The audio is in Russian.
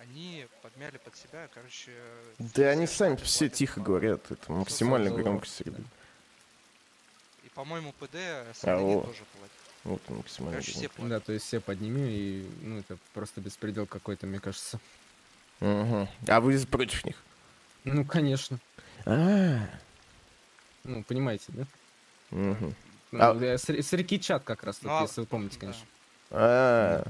Они подмяли под себя, короче... Да они сами все тихо говорят, это максимально громкость. И, по-моему, ПД остальные тоже платят. Вот максимально. Короче, все платят. Да, то есть все поднимем, и ну это просто беспредел какой-то, мне кажется. Угу. А вы против них? Ну, конечно. Ну, понимаете, да? Угу. С реки чат как раз, если вы помните, конечно.